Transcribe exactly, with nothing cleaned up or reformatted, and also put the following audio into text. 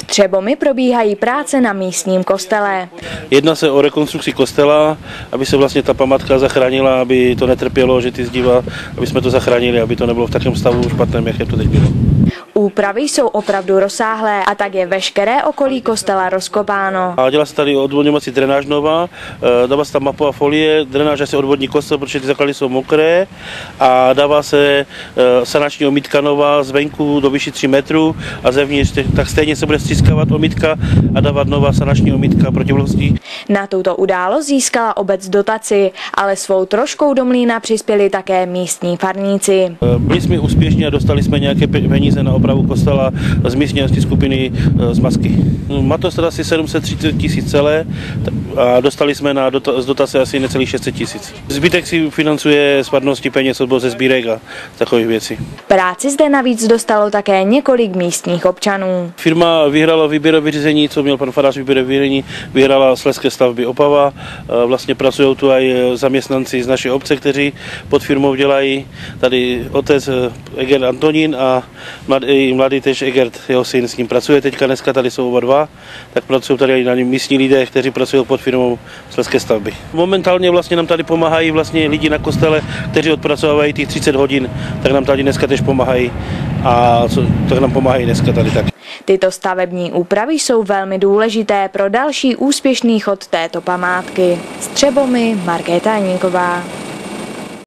V Třebomi probíhají práce na místním kostele. Jedná se o rekonstrukci kostela, aby se vlastně ta památka zachránila, aby to netrpělo, že ty zdiva, aby jsme to zachránili, aby to nebylo v takovém stavu špatném, jak je to teď bylo. Úpravy jsou opravdu rozsáhlé a tak je veškeré okolí kostela rozkopáno. A dělá se tady odvodňovací drenáž nová, dává se tam mapu a folie, drenáž se odvodní kostel, protože ty základy jsou mokré, a dává se sanační omítka nová zvenku do výši tří metrů a zevnitř, tak stejně se bude střískávat omítka a dávat nová sanační omítka proti vlhkosti. Na tuto událost získala obec dotaci, ale svou troškou do mlýna přispěli také místní farníci. Byli jsme úspěšní a dostali jsme nějaké peníze na opravu kostela z místní skupiny z Masky. Má to asi sedm set třicet tisíc celé a dostali jsme na dota, z dotace asi necelých šest set tisíc. Zbytek si financuje spadností peněz odbor ze sbírek a takových věcí. Práci zde navíc dostalo také několik místních občanů. Firma vyhrála výběrové řízení, co měl pan farář výběrové řízení, vyhrála Slezské stavby Opava. Vlastně pracují tu i zaměstnanci z naší obce, kteří pod firmou dělají. Tady otec Egert Antonín a mladý, mladý tež Egert, jeho syn, s ním pracuje teďka, dneska tady jsou oba dva, tak pracují tady i na něm místní lidé, kteří pracují pod firmou Slezské stavby. Momentálně vlastně nám tady pomáhají vlastně lidi na kostele, kteří odpracovávají těch třicet hodin, tak nám tady dneska tež pomáhají a co, tak nám pomáhají dneska tady tak. Tyto stavební úpravy jsou velmi důležité pro další úspěšný chod této památky. S Třebomi Markéta Hlinková.